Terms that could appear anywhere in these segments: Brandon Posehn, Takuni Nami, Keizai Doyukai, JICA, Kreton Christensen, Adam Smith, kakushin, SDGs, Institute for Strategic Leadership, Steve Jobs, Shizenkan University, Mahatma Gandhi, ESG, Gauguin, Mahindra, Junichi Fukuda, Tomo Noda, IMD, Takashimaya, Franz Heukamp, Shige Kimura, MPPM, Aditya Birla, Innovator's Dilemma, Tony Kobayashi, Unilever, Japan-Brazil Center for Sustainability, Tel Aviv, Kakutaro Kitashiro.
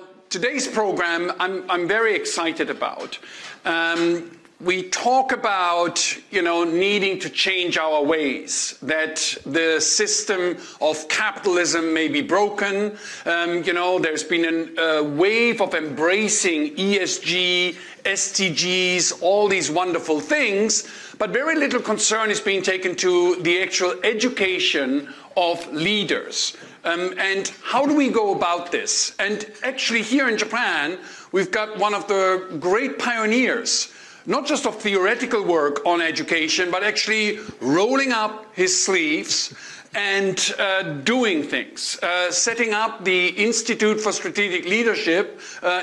Now, today's program I'm very excited about. We talk about, needing to change our ways, that the system of capitalism may be broken. There's been a wave of embracing ESG, SDGs, all these wonderful things, but very little concern is being taken to the actual education of leaders. And how do we go about this? And actually here in Japan, we've got one of the great pioneers, not just of theoretical work on education, but actually rolling up his sleeves and doing things. Setting up the Institute for Strategic Leadership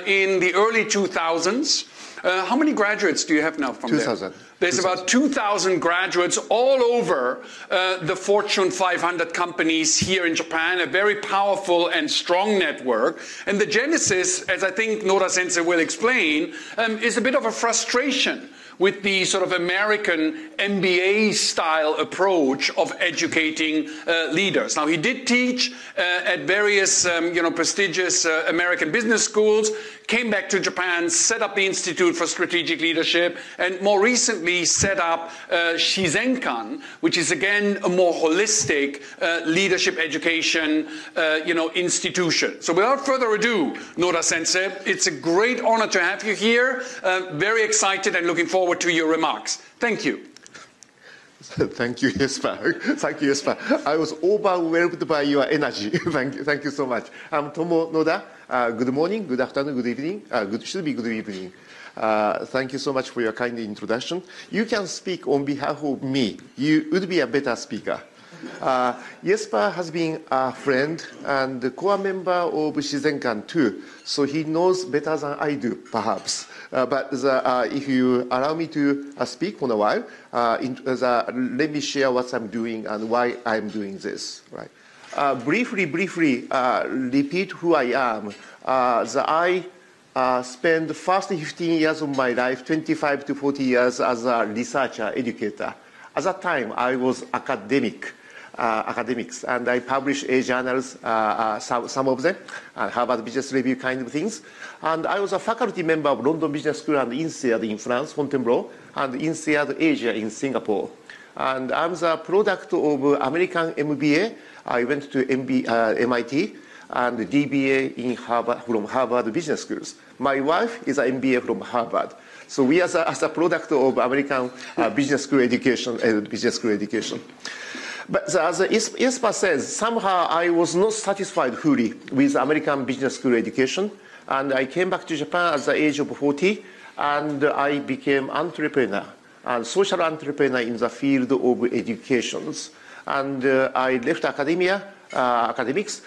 in the early 2000s. How many graduates do you have now from 2000. There? There's about 2,000 graduates all over the Fortune 500 companies here in Japan, a very powerful and strong network. And the genesis, as I think Noda-sensei will explain, is a bit of a frustration with the sort of American MBA-style approach of educating leaders. Now, he did teach at various prestigious American business schools, came back to Japan, set up the Institute for Strategic Leadership, and more recently set up Shizenkan, which is again a more holistic leadership education institution. So without further ado, Noda-sensei, it's a great honor to have you here. Very excited and looking forward to your remarks. Thank you. Thank you, Jesper. Thank you, Jesper. I was overwhelmed by your energy. Thank you so much. I'm Tomo Noda. Good morning, good afternoon, good evening. Good evening. Thank you so much for your kind introduction. You can speak on behalf of me. You would be a better speaker. Jesper has been a friend and a core member of Shizenkan too, so he knows better than I do, perhaps. If you allow me to speak for a while, let me share what I'm doing and why I'm doing this. Right. Briefly repeat who I am. I spent the first 15 years of my life, 25 to 40 years, as a researcher, educator. At that time, I was academics, and I published journals, some of them, Harvard Business Review kind of things. And I was a faculty member of London Business School and INSEAD in France, Fontainebleau, and INSEAD Asia in Singapore. And I'm the product of American MBA. I went to MIT and DBA in Harvard, from Harvard Business Schools. My wife is an MBA from Harvard. So we are as a product of American business school education. But as Jesper says, somehow I was not satisfied fully with American business school education. And I came back to Japan at the age of 40, and I became entrepreneur and social entrepreneur in the field of education. And I left academics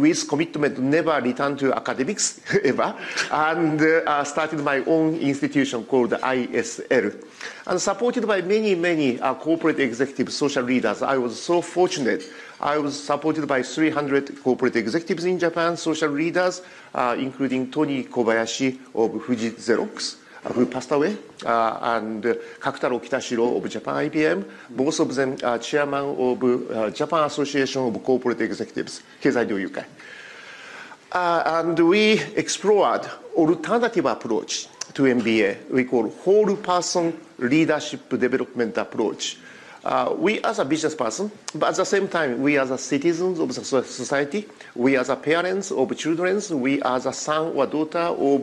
with commitment to never return to academics ever, and started my own institution called ISL. And supported by many corporate executives, social leaders. I was so fortunate. I was supported by 300 corporate executives in Japan, social leaders, including Tony Kobayashi of Fuji Xerox, who passed away, and Kakutaro Kitashiro of Japan IBM, both of them chairman of Japan Association of Corporate Executives, Keizai Doyukai. And we explored alternative approach to MBA. We call whole person leadership development approach. We as a business person, but at the same time, we as the citizens of the society, we as the parents of children, we as the son or daughter of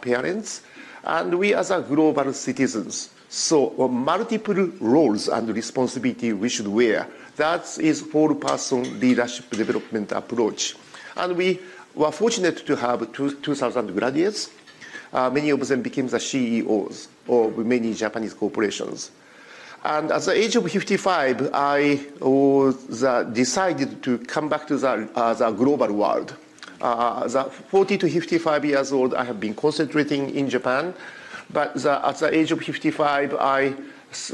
parents, and we as a global citizens. So multiple roles and responsibility we should wear. That is whole person leadership development approach. And we were fortunate to have 2,000 graduates. Many of them became the CEOs of many Japanese corporations. And at the age of 55, I decided to come back to the global world. The 40 to 55 years old, I have been concentrating in Japan, but at the age of 55,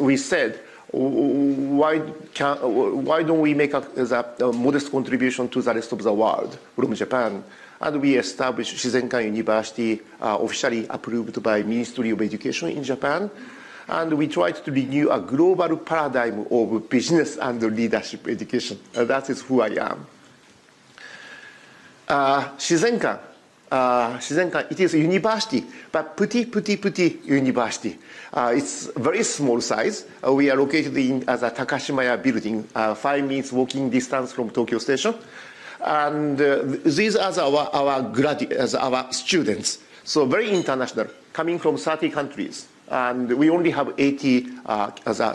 we said, why don't we make a modest contribution to the rest of the world from Japan? And we established Shizenkan University, officially approved by Ministry of Education in Japan. And we tried to renew a global paradigm of business and leadership education. That is who I am. Shizenkan Shizenkan, it is a university, but pretty university. It's very small size. We are located in the Takashimaya building, 5 minutes walking distance from Tokyo Station. And these are our students. So very international, coming from 30 countries. And we only have 80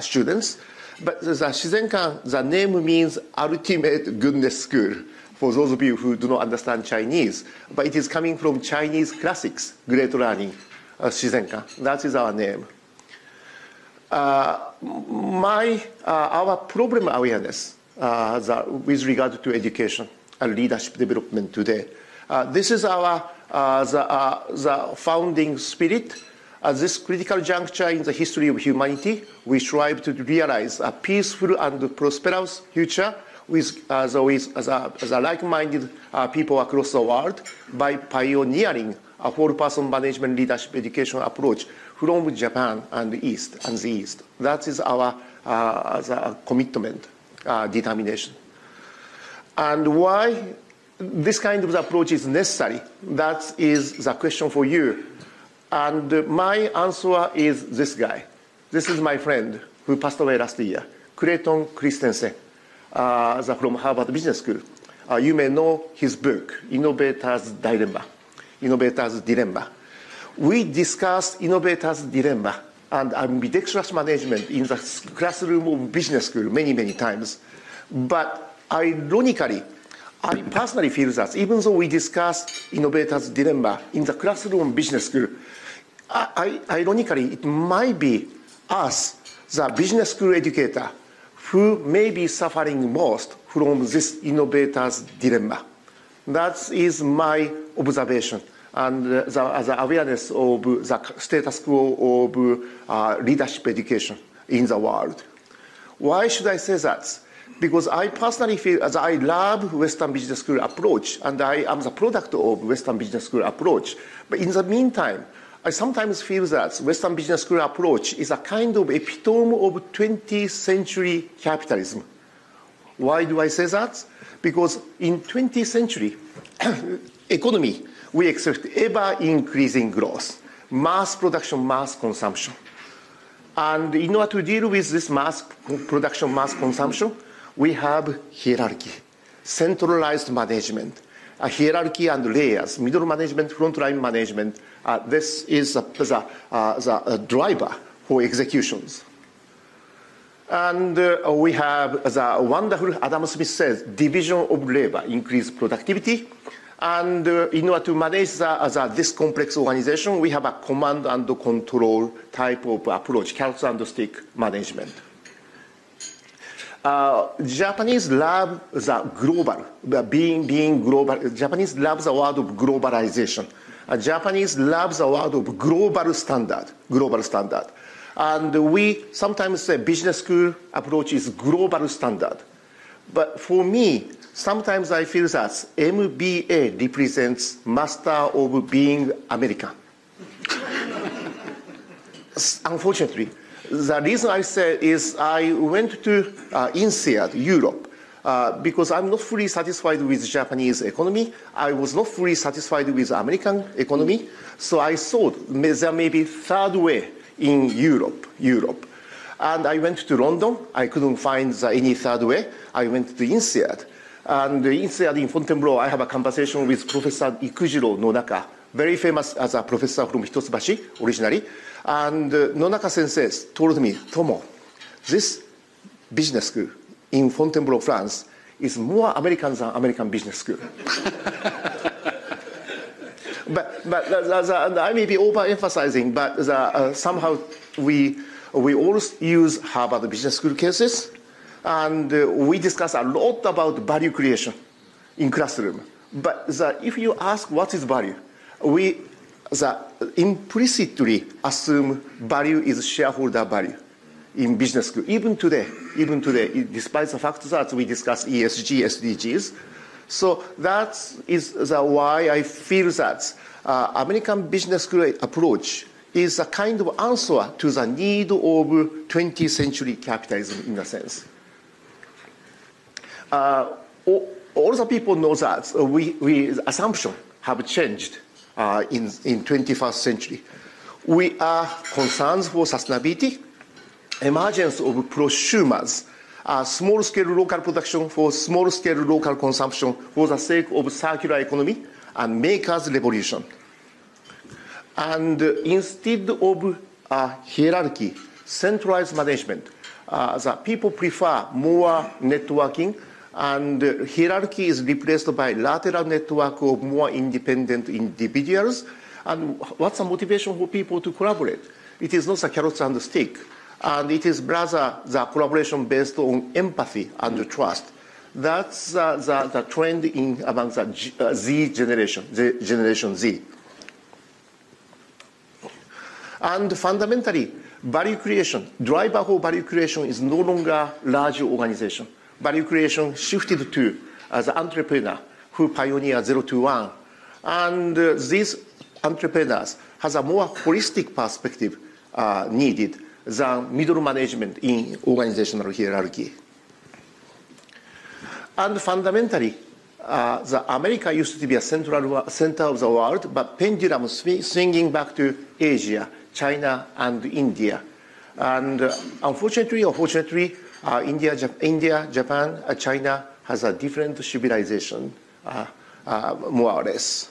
students. But the Shizenkan, the name means ultimate goodness school, for those of you who do not understand Chinese. But it is coming from Chinese classics, great learning, Shizenkan. That is our name. Our problem awareness with regard to education and leadership development today. This is our the founding spirit. At this critical juncture in the history of humanity, we strive to realize a peaceful and prosperous future with like-minded people across the world by pioneering a whole-person management leadership education approach from Japan and the East. That is our the commitment, determination. And why this kind of approach is necessary, that is the question for you. And my answer is this guy. This is my friend who passed away last year, Kreton Christensen, from Harvard Business School. You may know his book, Innovator's Dilemma. We discussed Innovator's Dilemma and ambidextrous management in the classroom of business school many times. But ironically, I personally feel that even though we discuss Innovator's Dilemma in the classroom of business school, ironically, it might be us, the business school educator, who may be suffering most from this Innovator's Dilemma. That is my observation and the awareness of the status quo of leadership education in the world. Why should I say that? Because I personally feel as I love Western business school approach, and I am the product of Western business school approach. But in the meantime, I sometimes feel that Western business school approach is a kind of epitome of 20th century capitalism. Why do I say that? Because in 20th century economy, we expect ever-increasing growth, mass production, mass consumption. And in order to deal with this mass production, mass consumption, we have hierarchy, centralized management, a hierarchy and layers, middle management, frontline management. This is the driver for executions. And we have the wonderful, Adam Smith says, division of labor, increased productivity. And in order to manage this complex organization, we have a command and control type of approach, carrots and stick management. Japanese love the global, being global. Japanese love the word of globalization. Japanese love the word of global standard. And we sometimes say business school approach is global standard. But for me, sometimes I feel that MBA represents master of being American. Unfortunately. The reason I say is I went to INSEAD, Europe, because I'm not fully satisfied with the Japanese economy. I was not fully satisfied with the American economy. So I thought there may be third way in Europe. And I went to London. I couldn't find any third way. I went to INSEAD. And INSEAD in Fontainebleau, I have a conversation with Professor Ikujiro Nonaka, very famous as a professor from Hitotsubashi, originally. And Nonaka-sensei told me, Tomo, this business school in Fontainebleau, France, is more American than American business school. but I may be overemphasizing, but somehow we always use Harvard Business School cases, and we discuss a lot about value creation in classroom. But if you ask what is value, we implicitly assume value is shareholder value in business school. Even today, despite the fact that we discuss ESG, SDGs. So that is why I feel that American business school approach is a kind of answer to the need of 20th century capitalism in a sense. All the people know that the assumption have changed in 21st century. We are concerned for sustainability, emergence of prosumers, small-scale local production for small-scale local consumption for the sake of circular economy, and makers' revolution. And instead of hierarchy, centralized management, the people prefer more networking, and hierarchy is replaced by lateral network of more independent individuals. And what's the motivation for people to collaborate? It is not the carrots and the stick. And it is rather the collaboration based on empathy and trust. That's the trend in among the Z generation, Generation Z. And fundamentally, value creation, driver for value creation is no longer large organization. Value creation shifted to the entrepreneur who pioneered 0 to 1. And these entrepreneurs has a more holistic perspective needed than middle management in organizational hierarchy. And fundamentally, the America used to be a center of the world, but pendulum swinging back to Asia, China, and India. And unfortunately or fortunately, India, Japan, China has a different civilization, more or less.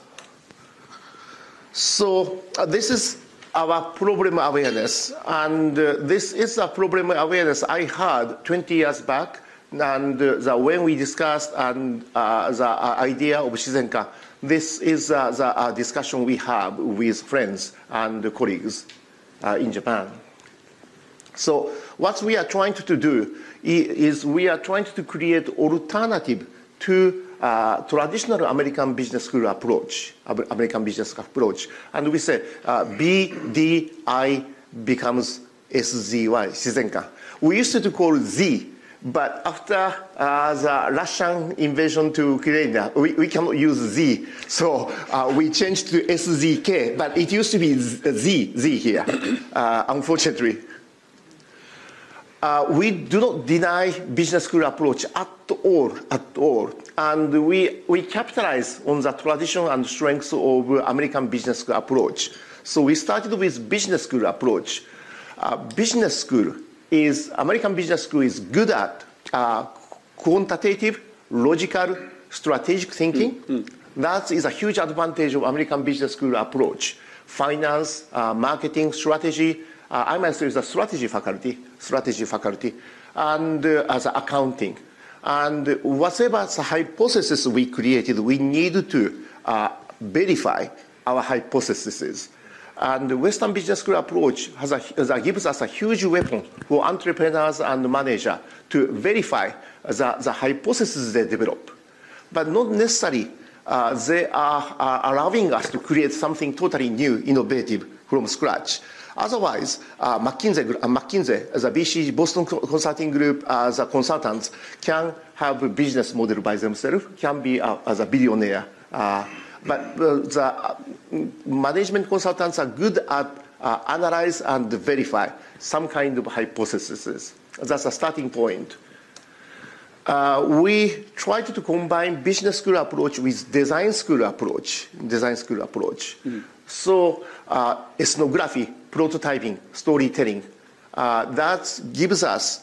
So this is our problem awareness. And this is a problem awareness I had 20 years back, and when we discussed the idea of Shizenkan. This is the discussion we have with friends and colleagues in Japan. So what we are trying to do is we are trying to create alternative to traditional American business school approach, and we say BDI becomes SZY, Shizenkan. We used to call Z, but after the Russian invasion to Ukraine, we cannot use Z, so we changed to SZK, but it used to be Z here, unfortunately. We do not deny business school approach at all, and we capitalize on the tradition and strengths of American business school approach. So we started with business school approach. Business school is, American business school is good at quantitative, logical, strategic thinking. That is a huge advantage of American business school approach. Finance, marketing, strategy. I myself is a strategy faculty, and as accounting. And whatever the hypothesis we created, we need to verify our hypotheses. And Western business school approach gives us a huge weapon for entrepreneurs and managers to verify the hypotheses they develop. But not necessarily they are allowing us to create something totally new, innovative from scratch. Otherwise, McKinsey, the BCG, Boston Consulting Group, the consultants can have a business model by themselves, can be as a billionaire. But the management consultants are good at analyze and verify some kind of hypotheses. That's a starting point. We tried to combine business school approach with design school approach. So ethnography, prototyping, storytelling, that gives us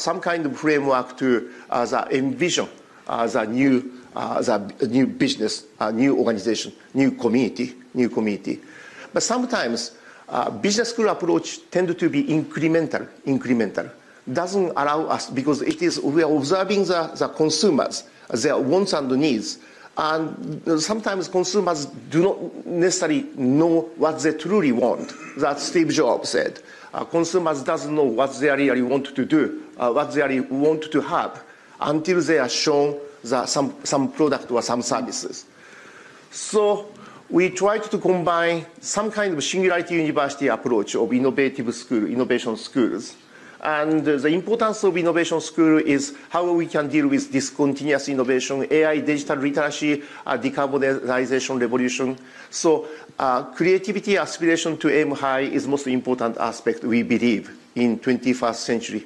some kind of framework to envision the new business, new organization, new community. But sometimes business school approach tend to be incremental. Doesn't allow us, because it is, we are observing the consumers, their wants and needs. And sometimes consumers do not necessarily know what they truly want. That Steve Jobs said. Consumers doesn't know what they really want to do, what they really want to have, until they are shown some product or some services. So we tried to combine some kind of singularity university approach of innovation schools. And the importance of innovation school is how we can deal with discontinuous innovation, AI, digital literacy, decarbonization revolution. So creativity, aspiration to aim high is most important aspect, we believe, in 21st century.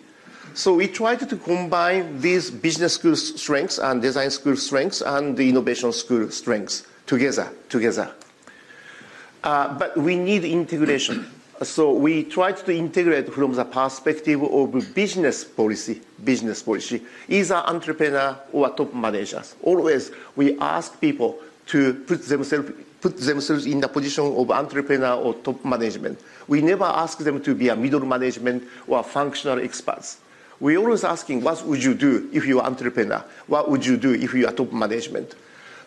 So we tried to combine these business school strengths and design school strengths and the innovation school strengths together. But we need integration. So we tried to integrate from the perspective of business policy, either entrepreneur or top managers. Always we ask people to put themselves in the position of entrepreneur or top management. We never ask them to be a middle management or functional experts. We're always asking, what would you do if you're an entrepreneur? What would you do if you're top management?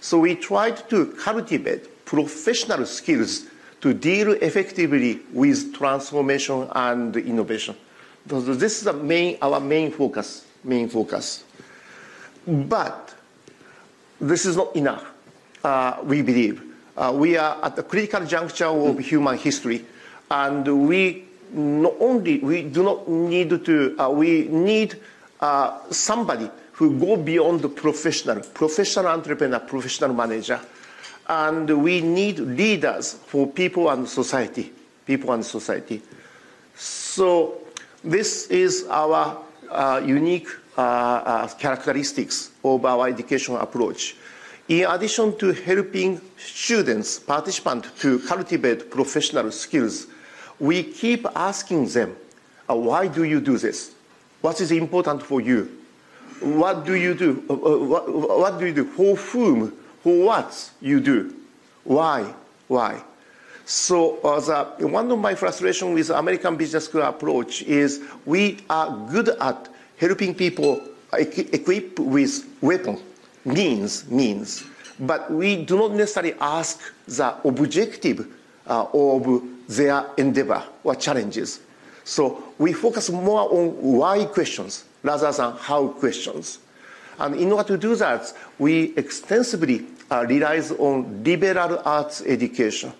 So we tried to cultivate professional skills to deal effectively with transformation and innovation. This is our main focus. But this is not enough, we believe. We are at a critical juncture of human history, and we need somebody who go beyond the professional entrepreneur, professional manager. And we need leaders for people and society. So this is our unique characteristics of our education approach. In addition to helping students, participants, to cultivate professional skills, we keep asking them, why do you do this? What is important for you? What do you do? What do you do? For whom? For what you do? Why? Why? So one of my frustrations with American business school approach is we are good at helping people equip with weapons, means, but we do not necessarily ask the objective of their endeavor or challenges. So we focus more on why questions rather than how questions. And in order to do that, we extensively rely on liberal arts education.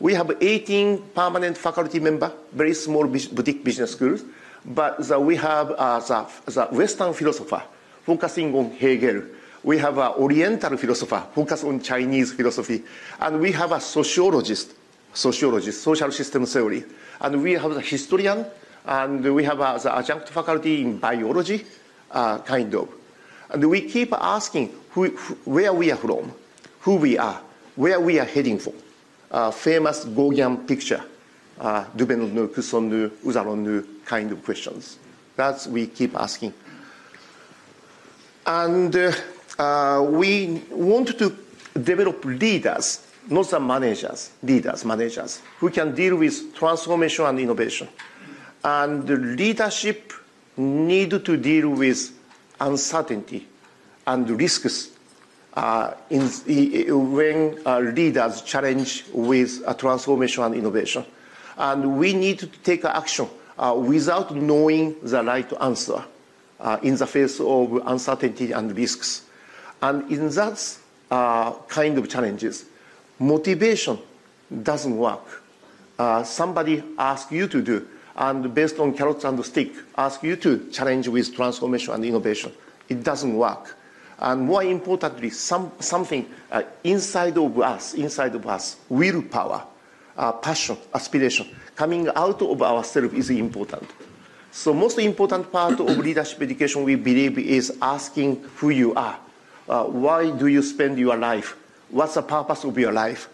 We have 18 permanent faculty members, very small boutique business schools, but we have the Western philosopher focusing on Hegel. We have an Oriental philosopher focused on Chinese philosophy, and we have a sociologist, social system theory, and we have a historian, and we have the adjunct faculty in biology. Kind of. And we keep asking where we are from, who we are, where we are heading for. Famous Gauguin picture, Dubenonu, Kusonu, Uzaronu kind of questions. That's we keep asking. And we want to develop leaders, not the managers, leaders, who can deal with transformation and innovation. And leadership need to deal with uncertainty and risks when leaders challenge with transformation and innovation. And we need to take action without knowing the right answer in the face of uncertainty and risks. And in that kind of challenges, motivation doesn't work. Somebody asks you to do, and based on carrots and stick, ask you to challenge with transformation and innovation. It doesn't work. And more importantly, something inside of us, willpower, passion, aspiration, coming out of ourselves is important. So most important part of leadership education, we believe, is asking who you are. Why do you spend your life? What's the purpose of your life?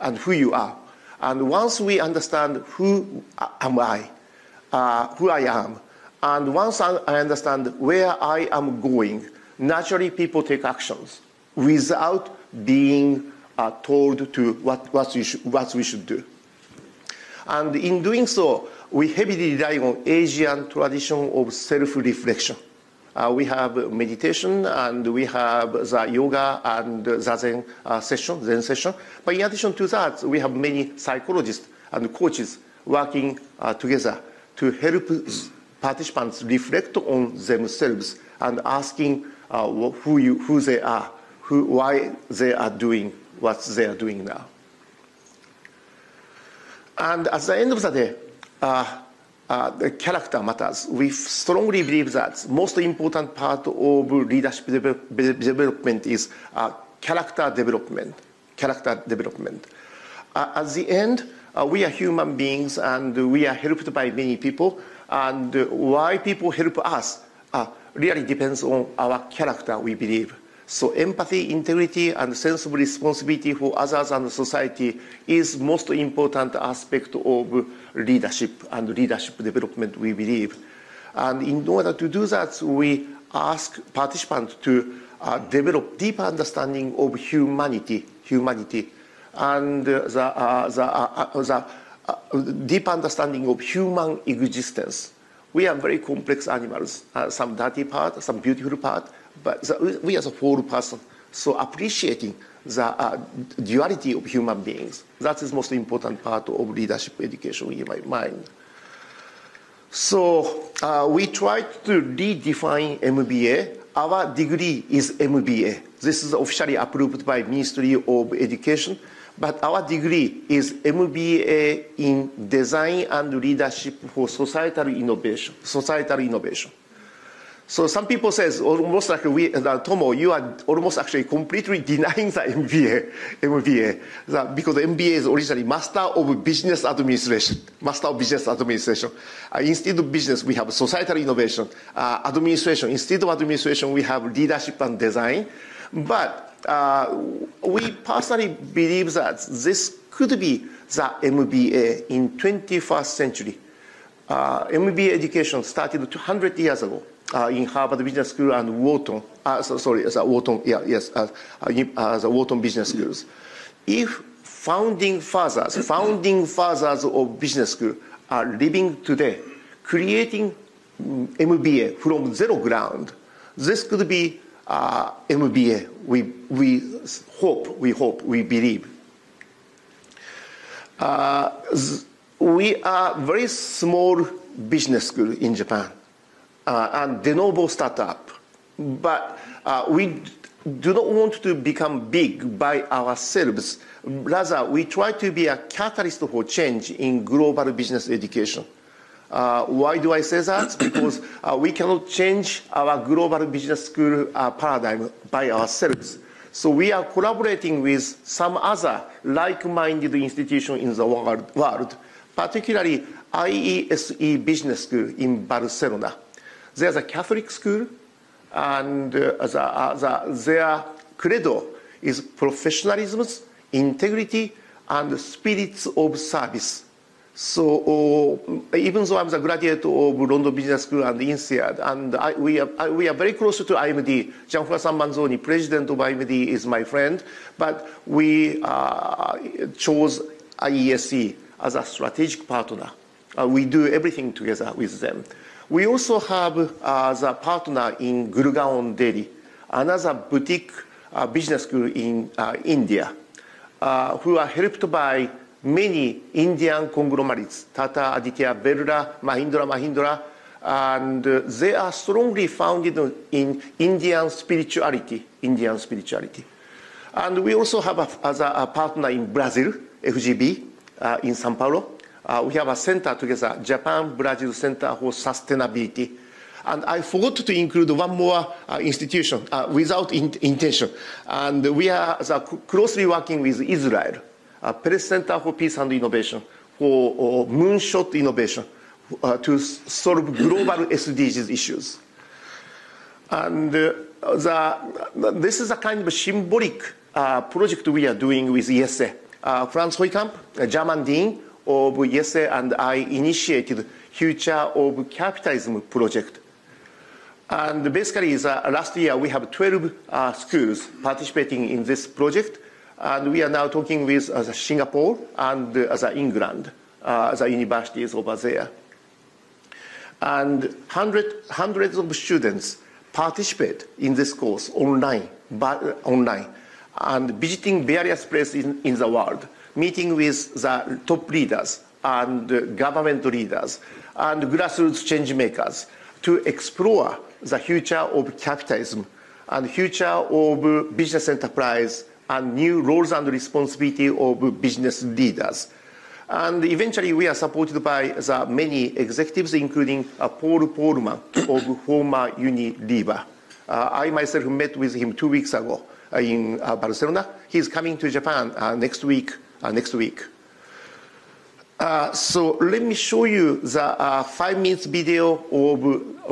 And who you are. And once we understand who I am, and once I understand where I am going, naturally people take actions without being told to what we should do. And in doing so, we heavily rely on Asian tradition of self-reflection. We have meditation, and we have the yoga and zazen session. But in addition to that, we have many psychologists and coaches working together to help participants reflect on themselves and asking who they are, why they are doing what they are doing now. And at the end of the day, the character matters. We strongly believe that most important part of leadership development is character development. At the end, we are human beings, and we are helped by many people. And why people help us really depends on our character, we believe. So empathy, integrity, and sense of responsibility for others and society is most important aspect of leadership and leadership development, we believe. And in order to do that, we ask participants to develop deeper understanding of humanity, and the deep understanding of human existence. We are very complex animals, some dirty part, some beautiful part, but we are the whole person. So appreciating the duality of human beings, that is the most important part of leadership education in my mind. So we tried to redefine MBA. Our degree is MBA. This is officially approved by Ministry of Education, but our degree is MBA in Design and Leadership for Societal Innovation. So some people says almost like Tomo, you are almost actually completely denying the MBA, because the MBA is originally Master of Business Administration. Instead of business, we have societal innovation, administration. Instead of administration, we have leadership and design. But we personally believe that this could be the MBA in 21st century. MBA education started 200 years ago. In Harvard Business School and Wharton, the Wharton Business Schools. If founding fathers of business school are living today, creating MBA from zero ground, this could be MBA. We believe. We are very small business school in Japan. And de novo startup, but we do not want to become big by ourselves. Rather, we try to be a catalyst for change in global business education. Why do I say that? Because we cannot change our global business school paradigm by ourselves. So we are collaborating with some other like-minded institution in the world, particularly IESE Business School in Barcelona. There's a Catholic school, and their credo is professionalism, integrity, and spirits of service. So even though I'm a graduate of London Business School and INSEAD, and we are very close to IMD. Gianfranco Manzoni, president of IMD, is my friend, but we chose IESE as a strategic partner. We do everything together with them. We also have the partner in Gurgaon, Delhi, another boutique business school in India, who are helped by many Indian conglomerates, Tata, Aditya Birla, Mahindra, and they are strongly founded in Indian spirituality. And we also have a partner in Brazil, FGB, in São Paulo. We have a center together, Japan-Brazil Center for Sustainability. And I forgot to include one more institution without intention. And we are closely working with Israel, Peres Center for Peace and Innovation, for moonshot innovation to solve global SDGs issues. And this is a kind of symbolic project we are doing with IESE. Franz Heukamp, a German dean, of IESE, and I initiated Future of Capitalism project. And basically, last year we have 12 schools participating in this project, and we are now talking with Singapore and England, the universities over there. And hundreds of students participate in this course online, and visiting various places in the world, meeting with the top leaders and government leaders and grassroots change makers to explore the future of capitalism and future of business enterprise and new roles and responsibility of business leaders. And eventually we are supported by the many executives, including Paul Polman of former Unilever. I myself met with him 2 weeks ago in Barcelona. He's coming to Japan next week. So let me show you the 5-minute video of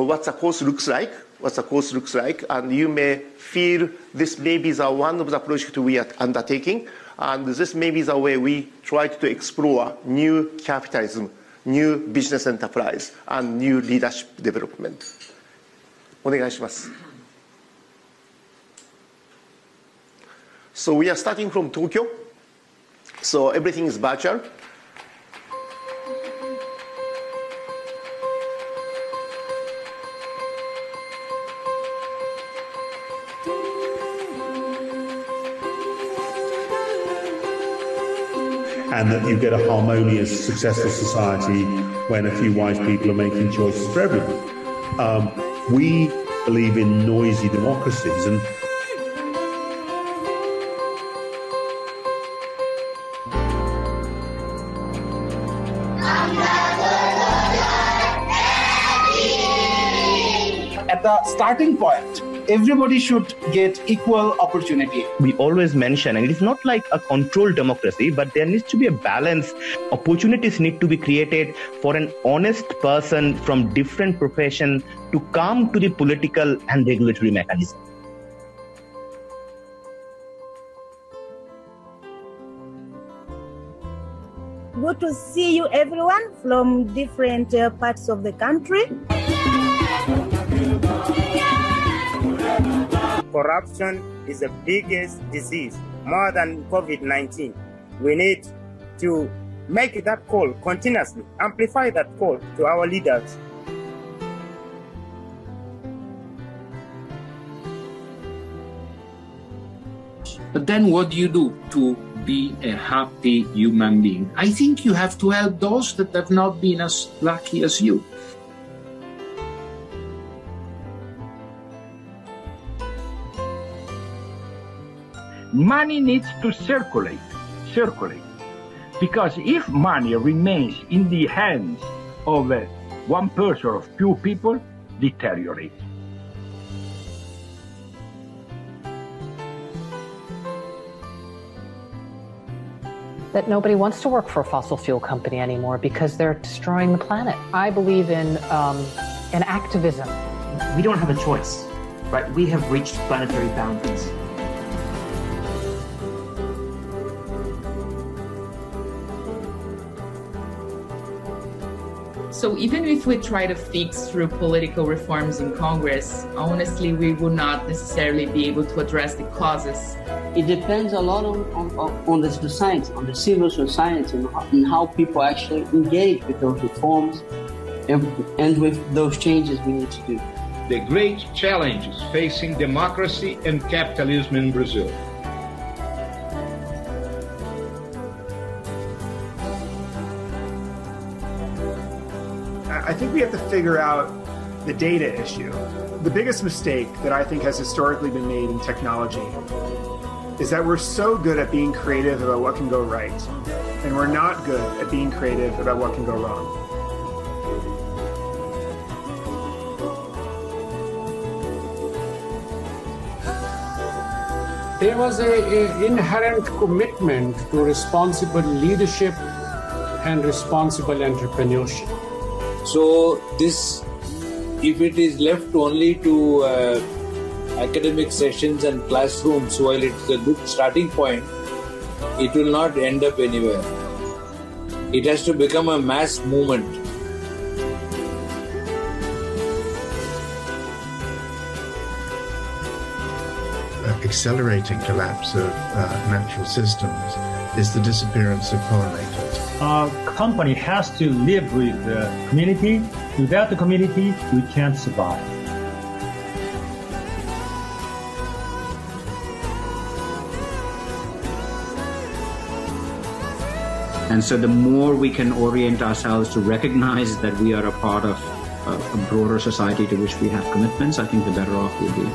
what the course looks like. what the course looks like, and you may feel this may be the one of the projects we are undertaking, and this may be the way we try to explore new capitalism, new business enterprise, and new leadership development. お願いします. So we are starting from Tokyo. So everything is virtual. And that you get a harmonious, successful society when a few wise people are making choices for everyone. We believe in noisy democracies. And at the starting point, everybody should get equal opportunity. We always mention, and it's not like a controlled democracy, but there needs to be a balance. Opportunities need to be created for an honest person from different profession to come to the political and regulatory mechanism. Good to see you everyone from different parts of the country. Corruption is the biggest disease, more than COVID-19. We need to make that call continuously, amplify that call to our leaders. But then what do you do to be a happy human being? I think you have to help those that have not been as lucky as you. Money needs to circulate, because if money remains in the hands of one person or few people, deteriorates. That nobody wants to work for a fossil fuel company anymore because they're destroying the planet. I believe in activism. We don't have a choice, right? We have reached planetary boundaries. So even if we try to fix through political reforms in Congress, honestly, we would not necessarily be able to address the causes. It depends a lot on the society, on the civil society, and how people actually engage with those reforms and with those changes we need to do. The great challenges facing democracy and capitalism in Brazil. I think we have to figure out the data issue. The biggest mistake that I think has historically been made in technology is that we're so good at being creative about what can go right, and we're not good at being creative about what can go wrong. There was an inherent commitment to responsible leadership and responsible entrepreneurship. So this, if it is left only to academic sessions and classrooms, while it's a good starting point, it will not end up anywhere. It has to become a mass movement. Accelerating collapse of natural systems is the disappearance of pollinators. Our company has to live with the community. Without the community, we can't survive. And so the more we can orient ourselves to recognize that we are a part of a broader society to which we have commitments, I think the better off we'll be.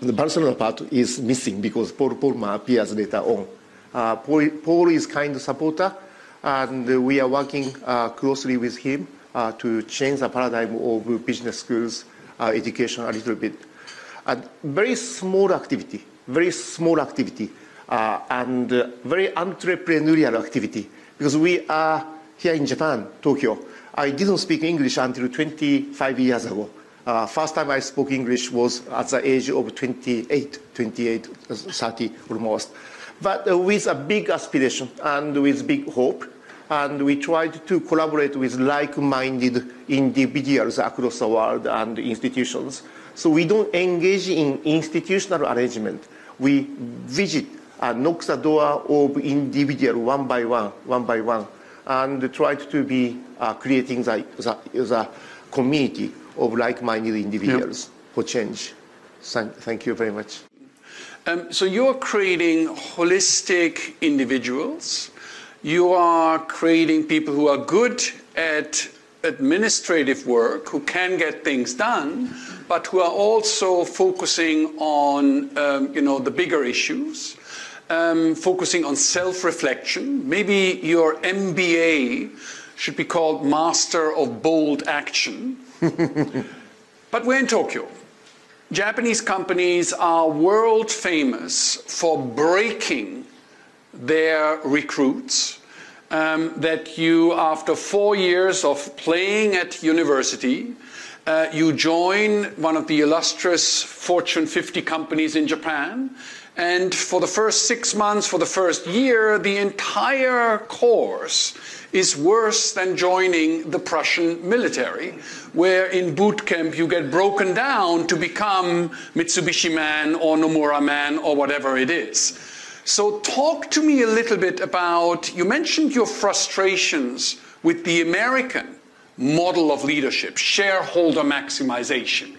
The Barcelona part is missing because Paul Polman appears later on. Paul is kind of supporter, and we are working closely with him to change the paradigm of business schools education a little bit. a very small activity, and very entrepreneurial activity, because we are here in Japan, Tokyo. I didn't speak English until 25 years ago. First time I spoke English was at the age of 30 almost. But with a big aspiration and with big hope, and we tried to collaborate with like-minded individuals across the world and institutions. So we don't engage in institutional arrangement. We visit and knock the door of individual one by one, and tried to be creating the community of like-minded individuals for change. Thank you very much. So you're creating holistic individuals. You are creating people who are good at administrative work, who can get things done, but who are also focusing on the bigger issues, focusing on self-reflection. Maybe your MBA should be called Master of Bold Action. But we're in Tokyo. Japanese companies are world famous for breaking their recruits, that you, after 4 years of playing at university, you join one of the illustrious Fortune 50 companies in Japan, and for the first 6 months, for the first year, the entire course is worse than joining the Prussian military, where in boot camp you get broken down to become Mitsubishi man or Nomura man or whatever it is. So talk to me a little bit about, you mentioned your frustrations with the American model of leadership, shareholder maximization,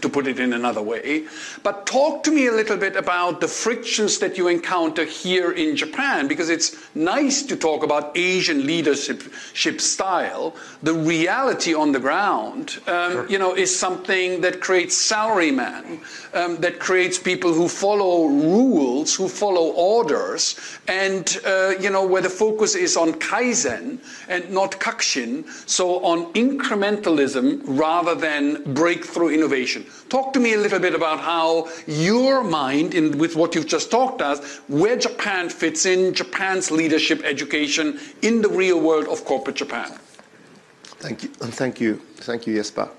to put it in another way. But talk to me a little bit about the frictions that you encounter here in Japan, because it's nice to talk about Asian leadership style. The reality on the ground, is something that creates salarymen, that creates people who follow rules, who follow orders, and where the focus is on kaizen and not kakushin, so on incrementalism rather than breakthrough innovation. Talk to me a little bit about how your mind, with what you've just talked us, where Japan fits in, Japan's leadership education in the real world of corporate Japan. Thank you, and thank you, Jesper.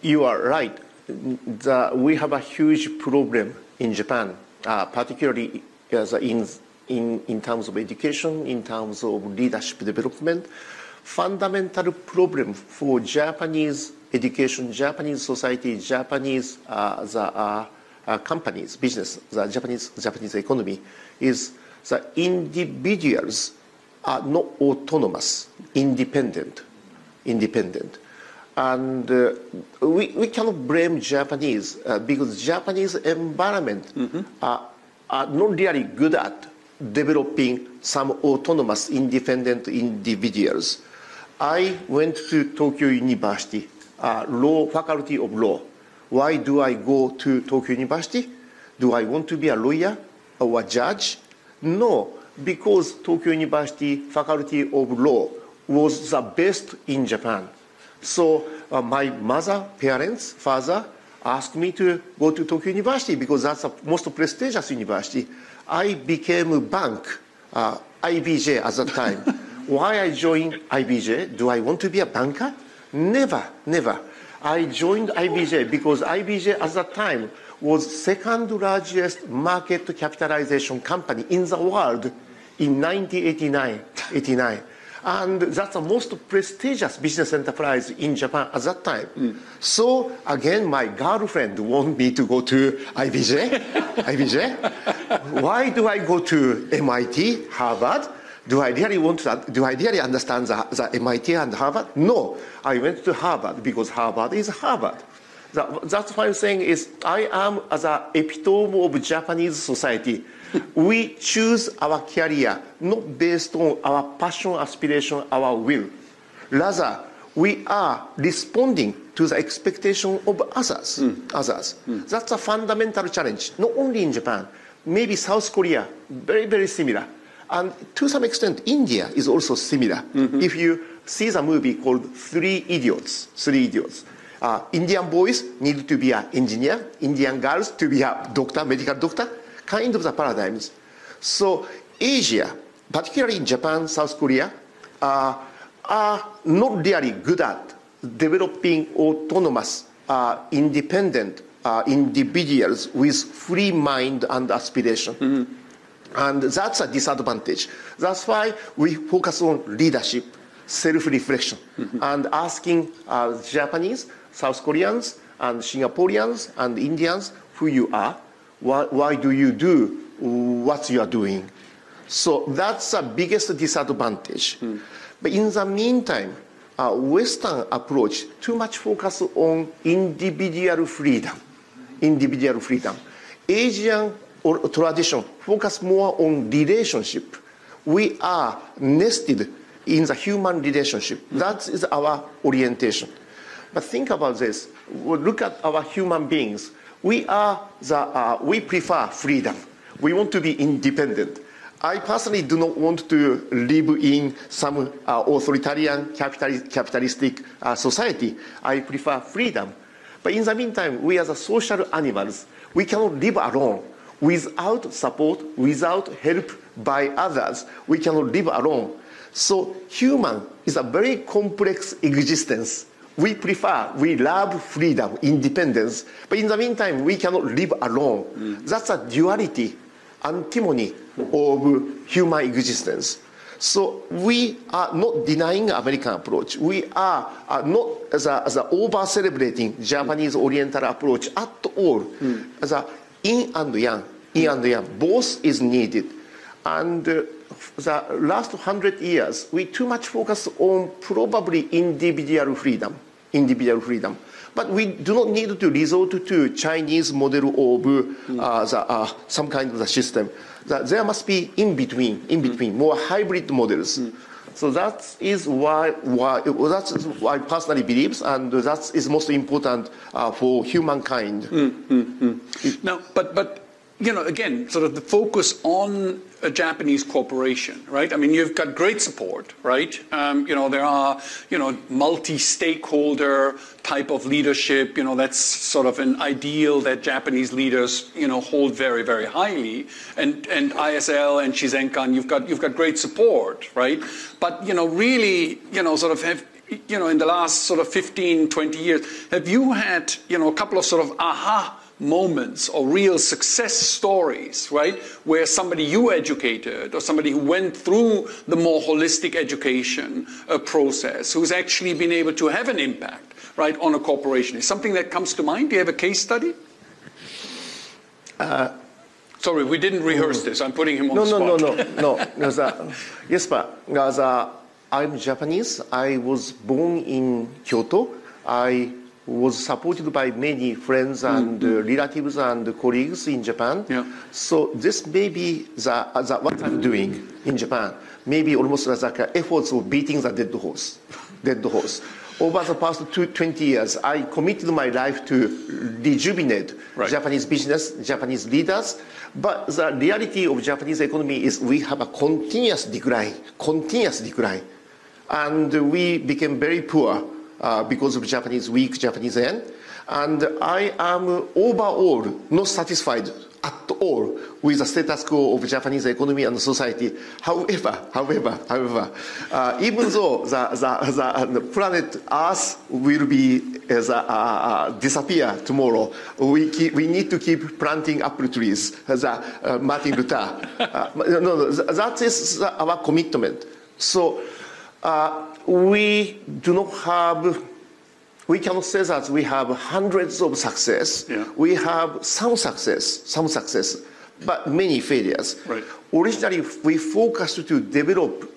You are right. We have a huge problem in Japan, particularly in terms of education, in terms of leadership development. Fundamental problem for Japanese education, Japanese society, Japanese companies, business, the Japanese economy, is the individuals are not autonomous, independent. And we cannot blame Japanese because Japanese environment are not really good at developing some autonomous, independent individuals. I went to Tokyo University, law, faculty of law. Why do I go to Tokyo University? Do I want to be a lawyer or a judge? No, because Tokyo University faculty of law was the best in Japan. So my mother, parents, father asked me to go to Tokyo University because that's the most prestigious university. I became a bank, IBJ at that time. Why I joined IBJ? Do I want to be a banker? Never. I joined IBJ because IBJ at that time was second largest market capitalization company in the world in 1989. And that's the most prestigious business enterprise in Japan at that time. So again, my girlfriend wanted me to go to IBJ. Why do I go to MIT, Harvard? Do I really want that? Do I really understand the MIT and Harvard? No, I went to Harvard because Harvard is Harvard. That's why I'm saying is I am as an epitome of Japanese society. We choose our career not based on our passion, aspiration, our will. Rather, we are responding to the expectation of others. That's a fundamental challenge, not only in Japan. Maybe South Korea, very, very similar. And to some extent, India is also similar. If you see the movie called Three Idiots, Indian boys need to be an engineer, Indian girls to be a doctor, medical doctor, kind of the paradigms. So Asia, particularly in Japan, South Korea, are not really good at developing autonomous, independent individuals with free mind and aspiration. Mm-hmm. And that's a disadvantage. That's why we focus on leadership, self-reflection, mm-hmm. and asking Japanese, South Koreans, and Singaporeans, and Indians who you are, why do you do what you are doing? So that's the biggest disadvantage. Mm. But in the meantime, Western approach too much focus on individual freedom. Individual freedom. Asian or tradition focus more on relationship. We are nested in the human relationship. Mm. That is our orientation. But think about this. Look at our human beings. We prefer freedom. We want to be independent. I personally do not want to live in some authoritarian, capitalistic society. I prefer freedom. But in the meantime, we are the social animals. We cannot live alone. Without support, without help by others, we cannot live alone. So human is a very complex existence. We prefer, we love freedom, independence. But in the meantime, we cannot live alone. Mm. That's a duality, antimony of human existence. So we are not denying American approach. We are not over-celebrating Japanese Oriental approach at all. Mm. As a yin and yang, yin and yang, both is needed. And the last 100 years, we too much focus on probably individual freedom. But we do not need to resort to Chinese model of some kind of the system. There must be in between, more hybrid models. Mm. So that is why I personally believe, and that is most important for humankind. Now, but you know, again, sort of the focus on a Japanese corporation, right? I mean, you've got great support, right? You know, there are, you know, multi-stakeholder type of leadership, you know, that's sort of an ideal that Japanese leaders, you know, hold very, very highly. And ISL and Shizenkan, you've got great support, right? But, you know, really, you know, sort of have, you know, in the last sort of 15, 20 years, have you had, you know, a couple of sort of aha moments or real success stories, right, where somebody you educated or somebody who went through the more holistic education process who's actually been able to have an impact, right, on a corporation? Is something that comes to mind? Do you have a case study? Sorry, we didn't rehearse this. I'm putting him on the spot. No. Yes, but I'm Japanese. I was born in Kyoto. I was supported by many friends and relatives and colleagues in Japan. Yeah. So this may be the what I'm doing in Japan, maybe almost like efforts of beating the dead horse. Over the past 20 years, I committed my life to rejuvenate Japanese business, Japanese leaders. But the reality of Japanese economy is we have a continuous decline. And we became very poor. Because of Japanese yen. And I am overall not satisfied at all with the status quo of Japanese economy and society. However, even though the planet Earth will be disappear tomorrow, we need to keep planting apple trees. Martin Luther. That is our commitment. So, we do not have, we cannot say that we have hundreds of success. Yeah. We have some success, but many failures. Right. Originally, we focused to develop,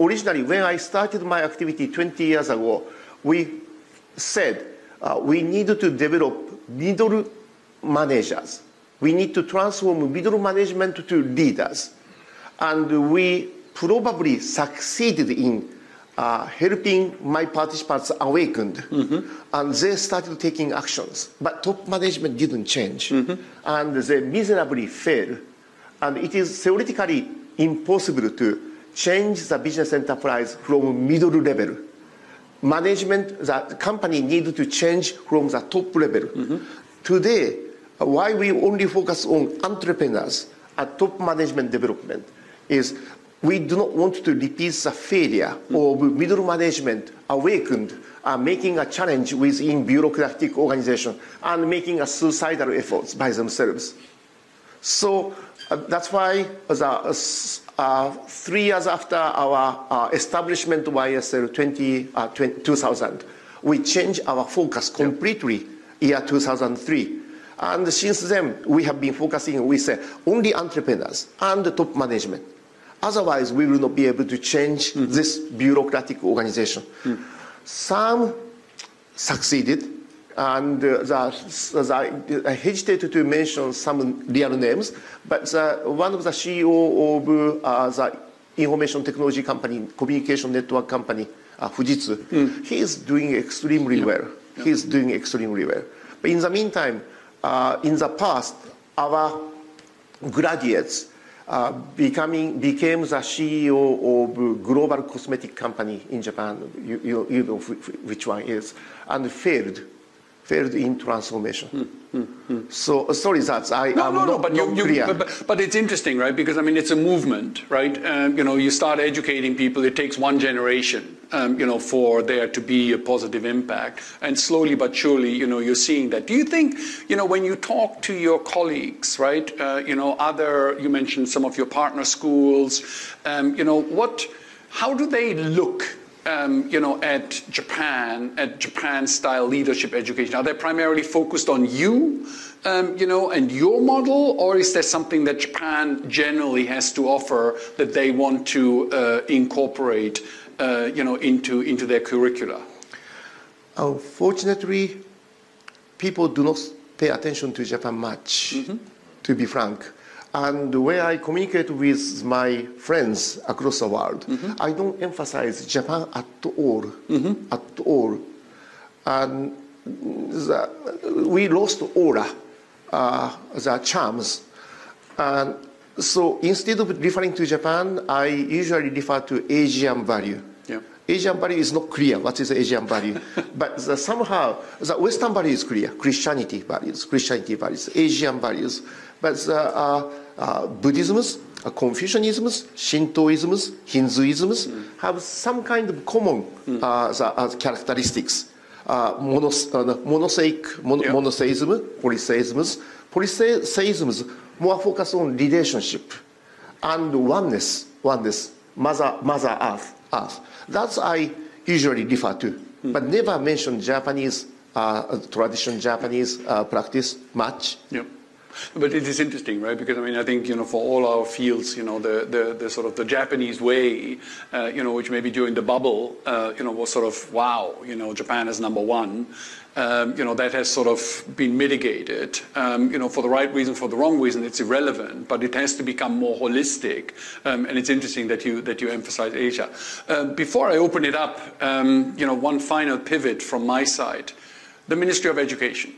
originally, when I started my activity 20 years ago, we said we needed to develop middle managers. We need to transform middle management to leaders. And we probably succeeded in helping my participants awakened. And they started taking actions. But top management didn't change. And they miserably failed. And it is theoretically impossible to change the business enterprise from middle level. management, the company needed to change from the top level. Today, why we only focus on entrepreneurs at top management development is we do not want to repeat the failure of middle management awakened, making a challenge within bureaucratic organization and making a suicidal efforts by themselves. So that's why the 3 years after our establishment of ISL 2000, we changed our focus completely year 2003. And since then, we have been focusing, we say, only entrepreneurs and the top management. Otherwise, we will not be able to change this bureaucratic organization. Some succeeded, and I hesitated to mention some real names, but one of the CEO of the information technology company, communication network company, Fujitsu, he is doing extremely well. He is doing extremely well. But in the meantime, in the past, our graduates became the CEO of global cosmetic company in Japan, you know which one is, and failed in transformation. So sorry that I am not clear. But it's interesting, right? Because I mean, it's a movement, right? You know, you start educating people. It takes one generation, you know, for there to be a positive impact. And slowly but surely, you know, you're seeing that. Do you think, you know, when you talk to your colleagues, right? You know, you mentioned some of your partner schools. You know, how do they look? You know, at Japan-style leadership education? Are they primarily focused on you, you know, and your model, or is there something that Japan generally has to offer that they want to incorporate, you know, into their curricula? Unfortunately, people do not pay attention to Japan much, to be frank. And when I communicate with my friends across the world, I don't emphasize Japan at all, at all. And we lost aura, the charms. And so instead of referring to Japan, I usually refer to Asian value. Asian value is not clear, what is Asian value? But somehow, the Western value is clear, Christianity values, Asian values. But Buddhisms, Confucianisms, Shintoisms, Hinduisms have some kind of common characteristics. Monotheism, polytheisms. Polytheisms more focus on relationship and oneness, mother earth. That's I usually refer to, but never mention Japanese tradition, Japanese practice much. But it is interesting, right? Because I mean, I think, you know, for all our fields, you know, the sort of the Japanese way, you know, which maybe during the bubble, you know, was sort of, wow, you know, Japan is #1. You know, that has sort of been mitigated, you know, for the right reason, for the wrong reason, it's irrelevant, but it has to become more holistic. And it's interesting that you emphasize Asia. Before I open it up, you know, one final pivot from my side, the Ministry of Education.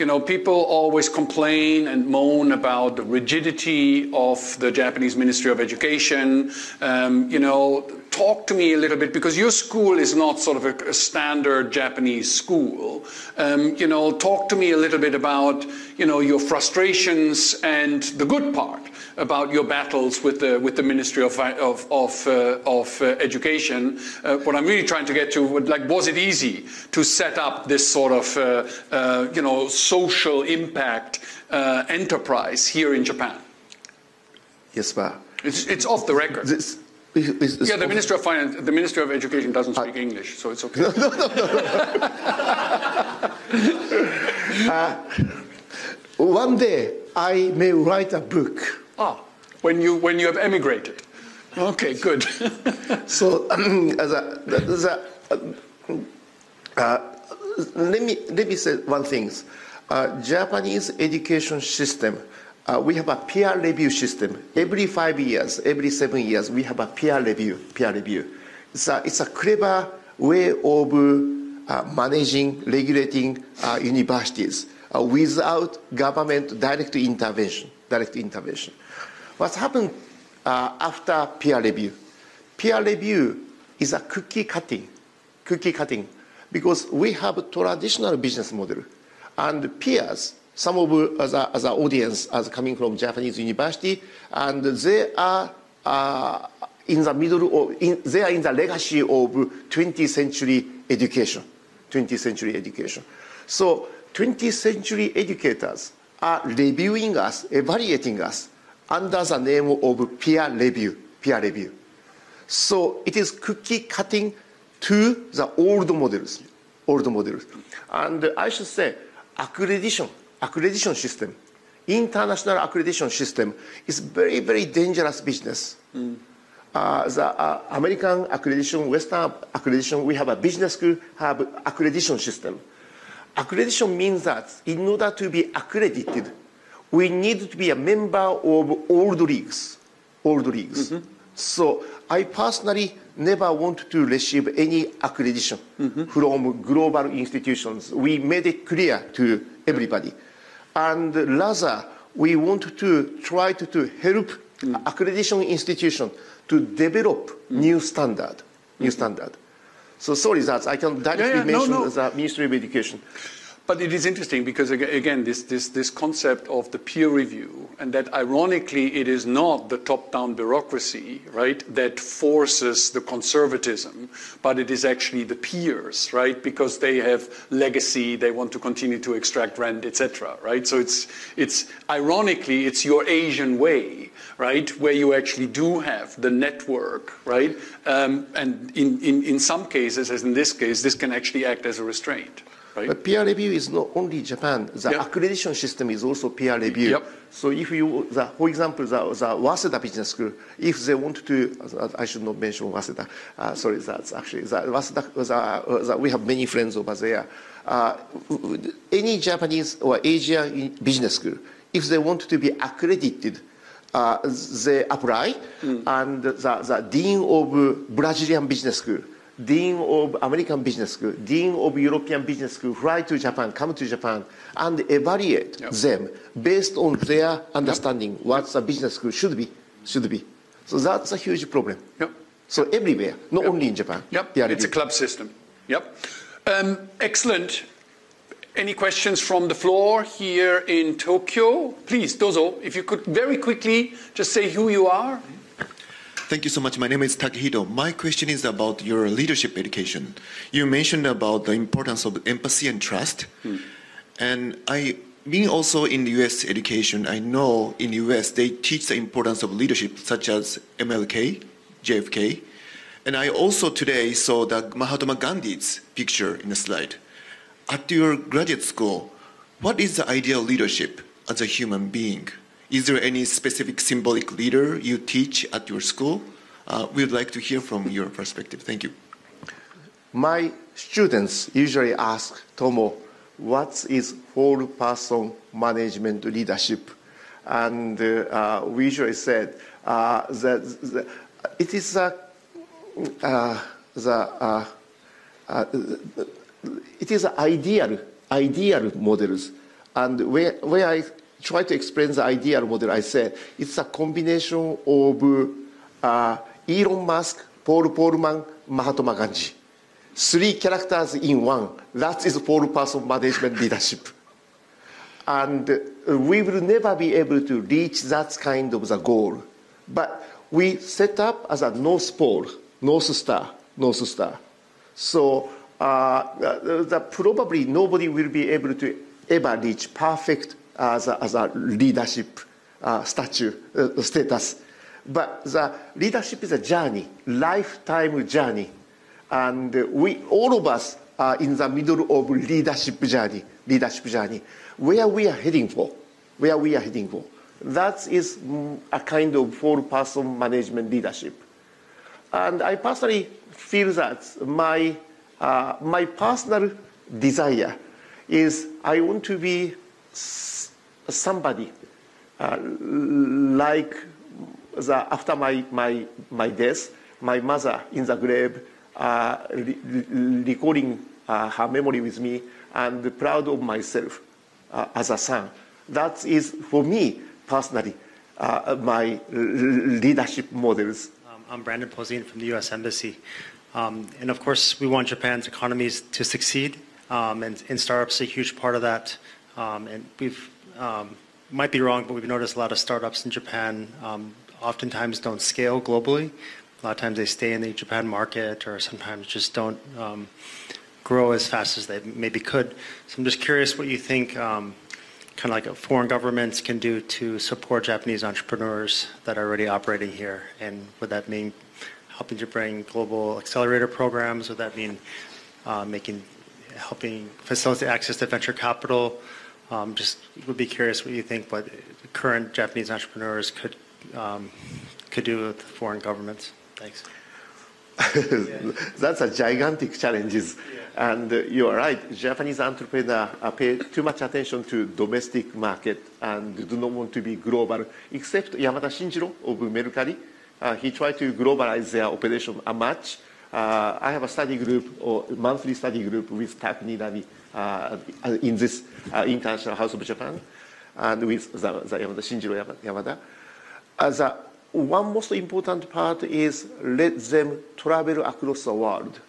You know, people always complain and moan about the rigidity of the Japanese Ministry of Education. You know, talk to me a little bit, because your school is not sort of a standard Japanese school. You know, talk to me a little bit about, you know, your frustrations and the good part about your battles with the Ministry of Education. What I'm really trying to get to, like, was it easy to set up this sort of, you know, social impact enterprise here in Japan? Yes, sir. It's off the record. Yeah, the Minister of Finance, the Minister of Education doesn't speak English, so it's okay. One day I may write a book. When you have emigrated. Okay, good. So let me say one thing. Japanese education system. We have a peer review system. Every 5 years, every 7 years, we have a peer review. It's a clever way of managing, regulating universities without government direct intervention. What's happened after peer review? Peer review is a cookie cutting. cookie cutting, because we have a traditional business model, and peers, some of as an audience as coming from Japanese university, and they are in the middle of, they are in the legacy of 20th century education, 20th century education. So 20th century educators are reviewing us, evaluating us under the name of peer review, peer review. So it is cookie cutting to the old models, old models. And I should say accreditation system, international accreditation system is very, very dangerous business. Mm. The American accreditation, Western accreditation, we have a business school, have accreditation system. Accreditation means that in order to be accredited, we need to be a member of old leagues, old leagues. Mm-hmm. So I personally never want to receive any accreditation mm-hmm. from global institutions. We made it clear to everybody. And rather, we want to try to help mm. accreditation institution to develop mm. new standard, mm-hmm. new standard. So sorry that I can directly mention the Ministry of Education. But it is interesting because, again, this concept of the peer review, and that ironically it is not the top-down bureaucracy, right, that forces the conservatism, but it is actually the peers, right, because they have legacy, they want to continue to extract rent, etc., right? So it's ironically, it's your Asian way, right, where you actually do have the network, right, and in some cases, as in this case, this can actually act as a restraint. Right. But peer review is not only Japan. The accreditation system is also peer review. Yep. So if you, for example, the Waseda Business School, if they want to, I should not mention Waseda. Sorry, that's actually, the Waseda, we have many friends over there. Any Japanese or Asian business school, if they want to be accredited, they apply, mm. and the dean of Brazilian business school, dean of American business school, dean of European business school, fly to Japan, come to Japan, and evaluate them based on their understanding what the business school should be. So that's a huge problem. Yep. So everywhere, not only in Japan. Yep. It's a club system. Yep. Excellent. Any questions from the floor here in Tokyo? Please, Dozo, if you could very quickly just say who you are. Thank you so much. My name is Takehito. My question is about your leadership education. You mentioned about the importance of empathy and trust. Hmm. And I, being also in the U.S. education, I know in the U.S. they teach the importance of leadership, such as MLK, JFK. And I also today saw the Mahatma Gandhi's picture in the slide. At your graduate school, what is the ideal leadership as a human being? Is there any specific symbolic leader you teach at your school? We would like to hear from your perspective. Thank you. My students usually ask, Tomo, what is whole person management leadership? And we usually said that it is ideal models. And where I try to explain the ideal model, I said it's a combination of Elon Musk, Paul Polman, Mahatma Gandhi. Three characters in one. That is whole-person management leadership. And we will never be able to reach that kind of the goal. But we set up as a North Pole, North Star, North Star. So probably nobody will be able to ever reach perfect as a leadership status. But the leadership is a journey, lifetime journey. And we, all of us, are in the middle of leadership journey, where we are heading for, where we are heading for. That is a kind of whole-person management leadership. And I personally feel that my, my personal desire is I want to be somebody like after my death, my mother in the grave, recalling her memory with me, and proud of myself as a son. That is, for me personally, my leadership models. I'm Brandon Posehn from the U.S. Embassy. And of course, we want Japan's economies to succeed, and startups are a huge part of that. And we've, might be wrong, but we've noticed a lot of startups in Japan oftentimes don't scale globally. A lot of times they stay in the Japan market, or sometimes just don't grow as fast as they maybe could. So I'm just curious what you think kind of like foreign governments can do to support Japanese entrepreneurs that are already operating here. And would that mean helping to bring global accelerator programs? Would that mean helping facilitate access to venture capital? Just would be curious what you think what current Japanese entrepreneurs could do with foreign governments. Thanks. That's a gigantic challenge. Yeah. And you are right, Japanese entrepreneurs pay too much attention to domestic market and do not want to be global, except Yamada Shinjiro of Mercari. He tried to globalize their operation a much. I have a study group, or monthly study group with Takuni Nami in this International House of Japan, and with the Shinjiro Yamada. One most important part is let them travel across the world.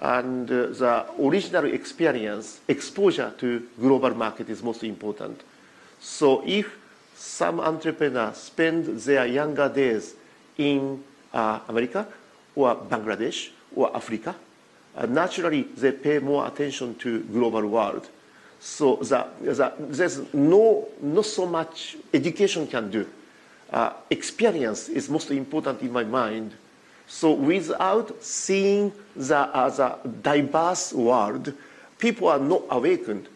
And the original experience, exposure to global market is most important. So if some entrepreneurs spend their younger days in America or Bangladesh or Africa, naturally they pay more attention to global world. So there's not so much education can do. Experience is most important in my mind. So without seeing the diverse world, people are not awakened.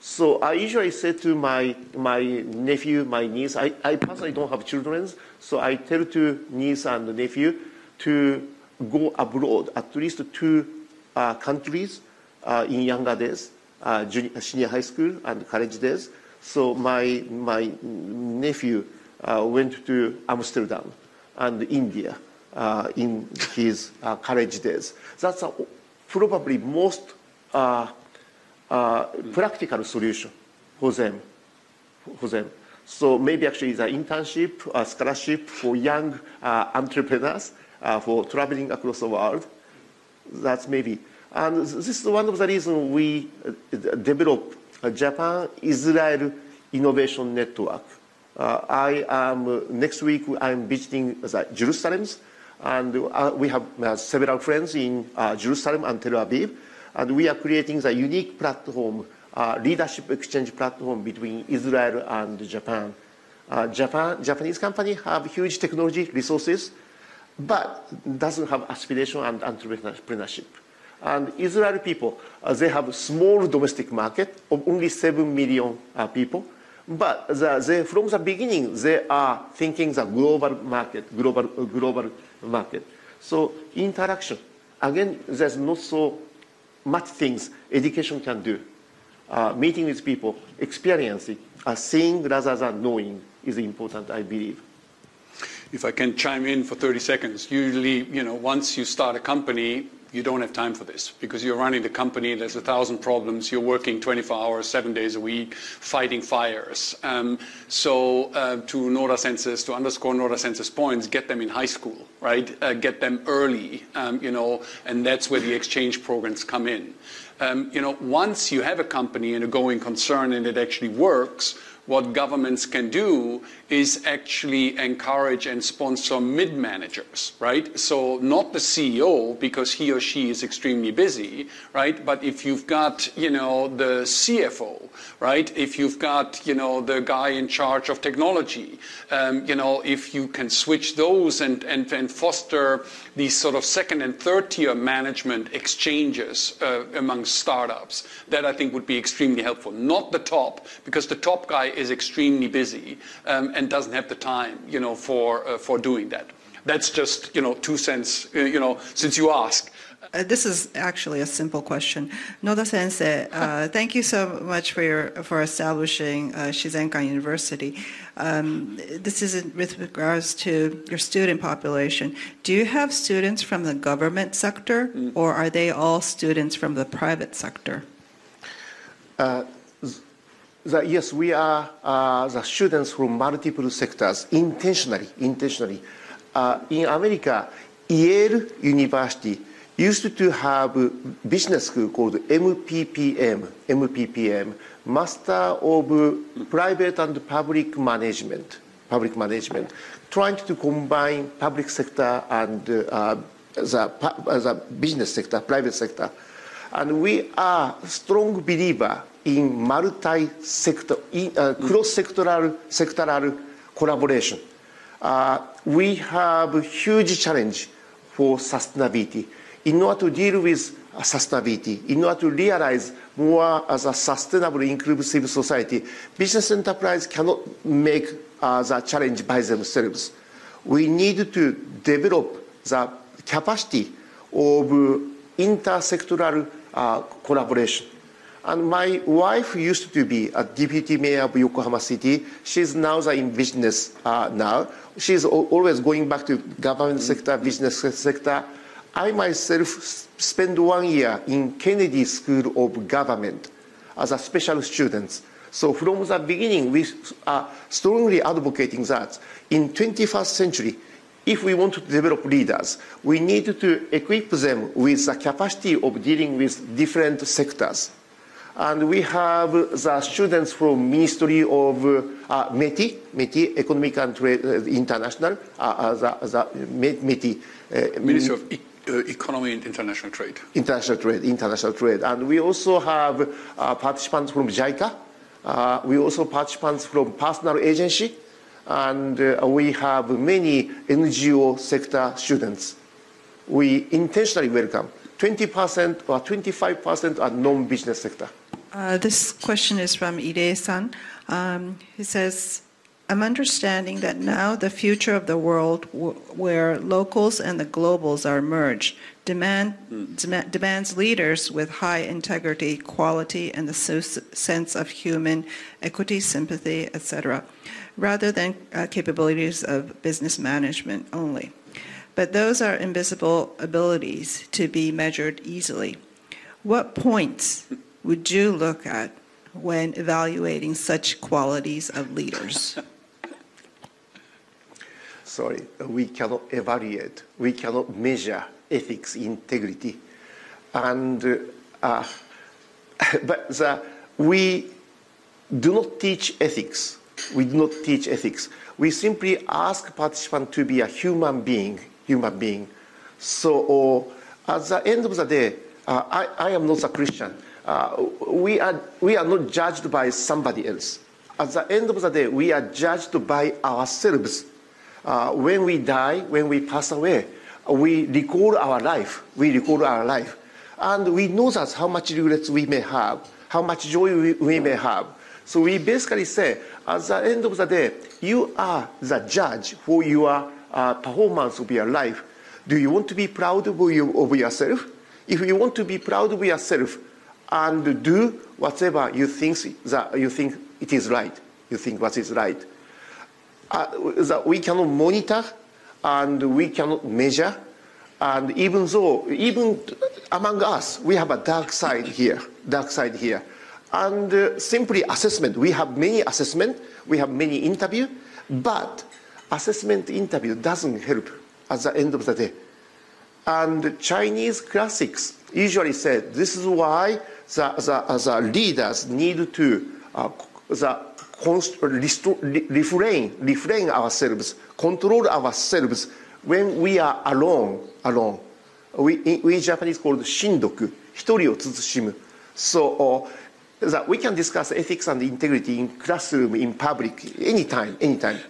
So I usually say to my nephew, my niece, I personally don't have children, so I tell to niece and nephew to go abroad, at least two countries in younger days, senior high school and college days. So my nephew went to Amsterdam and India in his college days. That's probably most practical solution for them. So maybe actually the internship, scholarship for young entrepreneurs for traveling across the world. That's maybe. And this is one of the reasons we develop Japan-Israel Innovation Network. Next week I'm visiting Jerusalem, and we have several friends in Jerusalem and Tel Aviv, and we are creating a unique platform, leadership exchange platform between Israel and Japan. Japanese company have huge technology resources, but doesn't have aspiration and entrepreneurship. And Israeli people, they have a small domestic market of only 7 million people. But from the beginning, they are thinking the global market, global market. So interaction, again, there's not so much things education can do. Meeting with people, experiencing, seeing rather than knowing is important, I believe. If I can chime in for 30 seconds, usually, you know, once you start a company, you don't have time for this because you're running the company. There's 1,000 problems. You're working 24 hours, 7 days a week, fighting fires. To Noda Sensei's, to underscore Noda Sensei's points, get them in high school, right? Get them early, you know, and that's where the exchange programs come in. You know, once you have a company and a going concern and it actually works, what governments can do is actually encourage and sponsor mid-managers, right? So not the CEO, because he or she is extremely busy, right? But if you've got, you know, the CFO, right? If you've got, you know, the guy in charge of technology, you know, if you can switch those and foster these sort of second and third tier management exchanges among startups, that I think would be extremely helpful. Not the top, because the top guy is extremely busy and doesn't have the time, you know, for doing that. That's just, you know, 2 cents, you know, since you ask. This is actually a simple question. Noda Sensei, thank you so much for establishing Shizenkan University. This is with regards to your student population. Do you have students from the government sector, or are they all students from the private sector? Yes, we are the students from multiple sectors, intentionally. In America, Yale University, used to have a business school called MPPM, Master of Private and Public Management, trying to combine public sector and the business sector, private sector. And we are strong believer in multi-sector, cross-sectoral collaboration. We have a huge challenge for sustainability. In order to deal with sustainability, in order to realize more as a sustainable, inclusive society, business enterprise cannot make the challenge by themselves. We need to develop the capacity of intersectoral collaboration. And my wife used to be a deputy mayor of Yokohama City. She's now in business now. She's always going back to government sector, business sector. I myself spent 1 year in Kennedy School of Government as a special student. So from the beginning, we are strongly advocating that in 21st century, if we want to develop leaders, we need to equip them with the capacity of dealing with different sectors. And we have the students from Ministry of METI, Economic and Trade International, METI. Ministry of Economy and International Trade. International Trade. And we also have participants from JICA. We also participants from personal agency. And we have many NGO sector students. We intentionally welcome 20% or 25% are non-business sector. This question is from Ide-san. He says, I'm understanding that now the future of the world where locals and the globals are merged demands leaders with high integrity, quality, and a sense of human equity, sympathy, etc., rather than capabilities of business management only. But those are invisible abilities to be measured easily. What points would you look at when evaluating such qualities of leaders? Sorry, we cannot evaluate. We cannot measure ethics, integrity. And we do not teach ethics. We simply ask participants to be a human being. So at the end of the day, I am not a Christian. We are not judged by somebody else. At the end of the day, we are judged by ourselves. When we die, when we pass away, we recall our life. And we know that how much regrets we may have, how much joy we may have. So we basically say, at the end of the day, you are the judge for your performance of your life. Do you want to be proud of yourself? If you want to be proud of yourself, and do whatever you think that you think it is right, that we cannot monitor, and we cannot measure, and even among us, we have a dark side here, and simply assessment. We have many assessment, we have many interview, but interview doesn't help at the end of the day. And Chinese classics usually say this is why the leaders need to refrain ourselves, control ourselves when we are alone. We in Japanese called shindoku, hitori o tsutsushimu. So that we can discuss ethics and integrity in classroom, in public, anytime,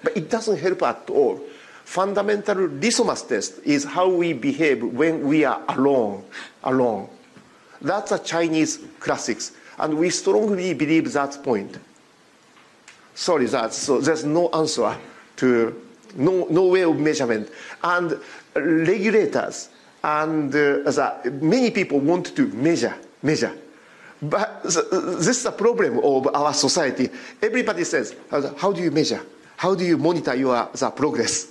but it doesn't help at all. Fundamental litmus test is how we behave when we are alone. That's a Chinese classics, and we strongly believe that point. Sorry, so there's no answer to, no way of measurement. And regulators and many people want to measure. But this is a problem of our society. Everybody says, how do you measure? How do you monitor the progress?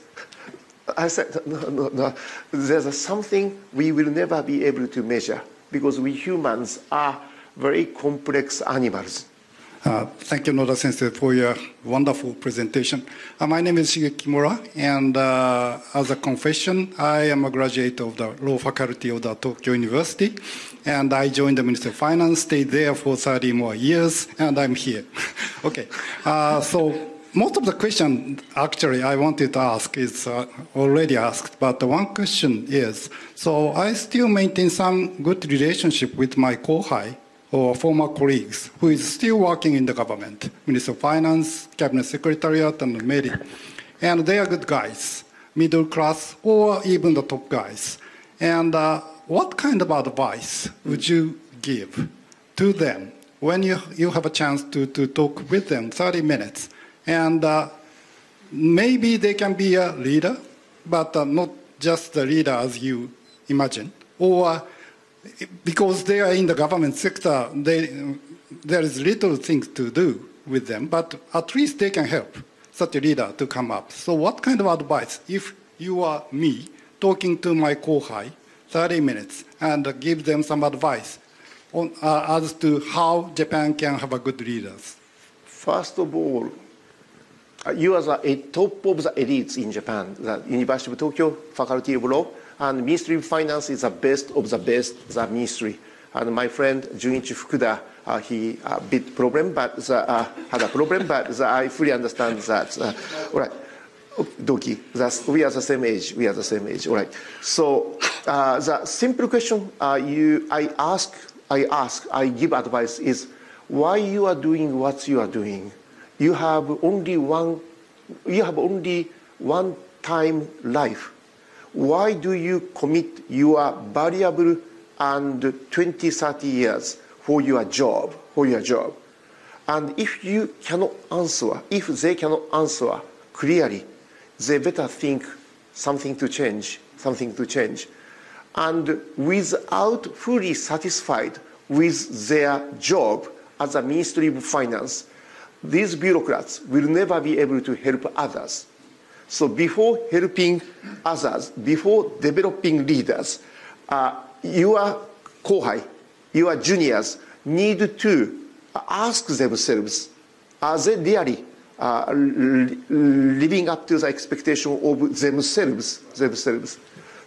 I said, no. There's something we will never be able to measure because we humans are very complex animals. Thank you, Noda-sensei, for your wonderful presentation. My name is Shige Kimura, and as a confession, I am a graduate of the law faculty of the Tokyo University, and I joined the Ministry of Finance, stayed there for 30 more years, and I'm here. Okay, so most of the question actually I wanted to ask is already asked, but the one question is, so I still maintain some good relationship with my kohai, or former colleagues who is still working in the government, Minister of Finance, Cabinet Secretariat, and METI. And they are good guys, middle class, or even the top guys. And what kind of advice would you give to them when you have a chance to talk with them 30 minutes? And maybe they can be a leader, but not just the leader as you imagine, or because they are in the government sector, there is little things to do with them, but at least they can help such a leader to come up. So what kind of advice, if you are me, talking to my kohai 30 minutes and give them some advice on, as to how Japan can have a good leaders? First of all, you are the top of the elites in Japan, the University of Tokyo, Faculty of Law, and Ministry of Finance is the best of the best, the ministry. And my friend Junichi Fukuda, he had a problem, but I fully understand that. All right, Doki, we are the same age. We are the same age. All right. So the simple question I give advice is why you are doing what you are doing. You have only one time life. Why do you commit your valuable and 20, 30 years for your job, And if you cannot answer, if they cannot answer clearly, they better think something to change. And without fully satisfied with their job as a Ministry of Finance, these bureaucrats will never be able to help others. So before helping others, before developing leaders, your kohai, your juniors need to ask themselves, are they really living up to the expectation of themselves?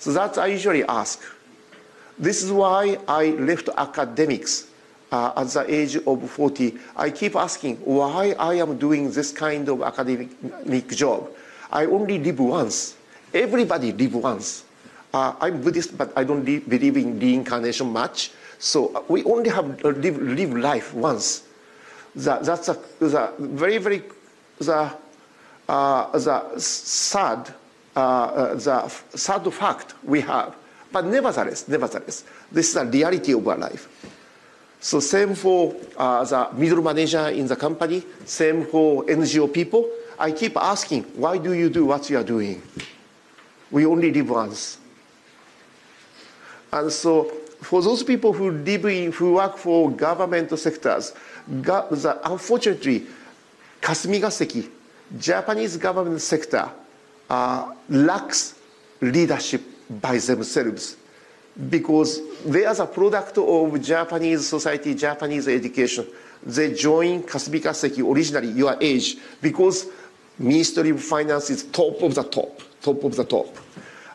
So that I usually ask. This is why I left academics at the age of 40. I keep asking why I am doing this kind of academic job. I only live once. Everybody lives once. I'm Buddhist, but I don't believe in reincarnation much. So we only have live life once. That's a very, very sad fact we have. But nevertheless, this is the reality of our life. So same for the middle manager in the company, same for NGO people. I keep asking, why do you do what you are doing? We only live once. And so for those people who work for government sectors, unfortunately, Kasumigaseki, Japanese government sector, lacks leadership by themselves because they are the product of Japanese society, Japanese education. They join Kasumigaseki originally, your age, because Ministry of Finance is top of the top.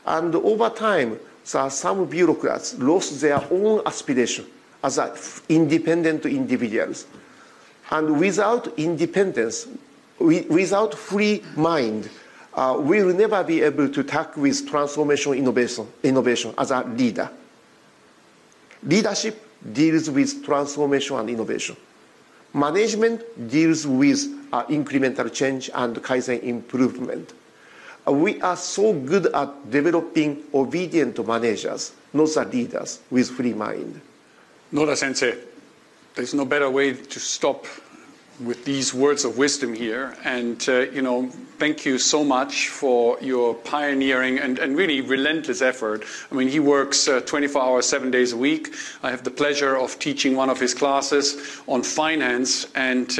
And over time, so some bureaucrats lost their own aspiration as independent individuals. And without independence, without free mind, we will never be able to tackle with transformation innovation as a leader. Leadership deals with transformation and innovation. Management deals with incremental change and Kaizen improvement. We are so good at developing obedient managers, not the leaders, with free mind. Noda-sensei, there's no better way to stop with these words of wisdom here. And, thank you so much for your pioneering and really relentless effort. I mean, he works 24 hours, 7 days a week. I have the pleasure of teaching one of his classes on finance, and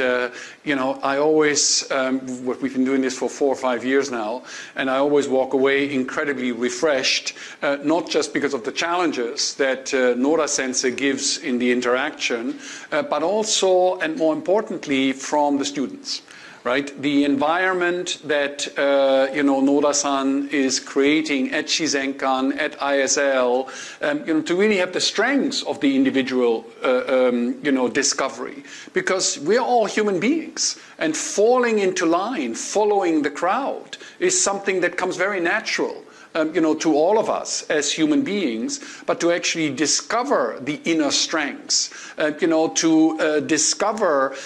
you know, I always, we've been doing this for 4 or 5 years now, and I always walk away incredibly refreshed, not just because of the challenges that Noda Sensei gives in the interaction, but also, and more importantly, from the students. Right? The environment that you know, Noda-san is creating at Shizenkan, at ISL, you know, to really have the strengths of the individual you know, discovery, because we're all human beings, and falling into line, following the crowd, is something that comes very natural, you know, to all of us as human beings. But to actually discover the inner strengths, you know, to discover,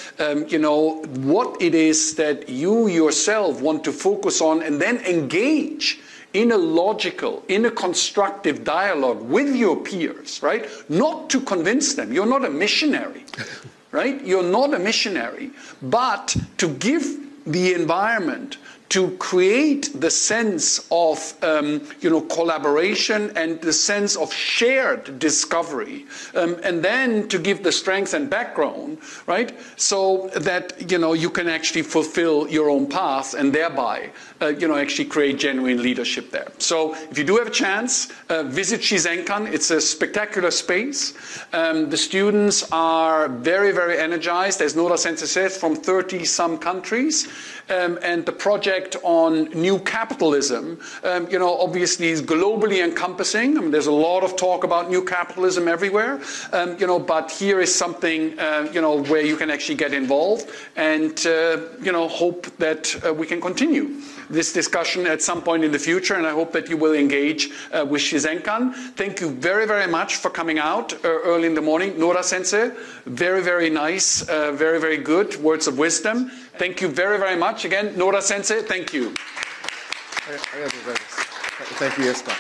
you know, what it is that you yourself want to focus on, and then engage in a logical, in a constructive dialogue with your peers, right? Not to convince them. You're not a missionary, right? You're not a missionary, but to give the environment, to create the sense of you know, collaboration and the sense of shared discovery, and then to give the strengths and background, right, so that you know, you can actually fulfill your own path, and thereby you know, actually create genuine leadership there. So if you do have a chance, visit Shizenkan. It's a spectacular space. The students are very, very energized, as Noda Sensei says, from 30-some countries, and the project on new capitalism, you know, obviously is globally encompassing. I mean, there's a lot of talk about new capitalism everywhere, you know, but here is something, you know, where you can actually get involved, and, you know, hope that we can continue this discussion at some point in the future, and I hope that you will engage with Shizenkan. Thank you very, very much for coming out early in the morning. Noda Sensei, very, very nice, very, very good words of wisdom. Thank you very, very much. Again, Noda Sensei, thank you. Thank you, Jesper.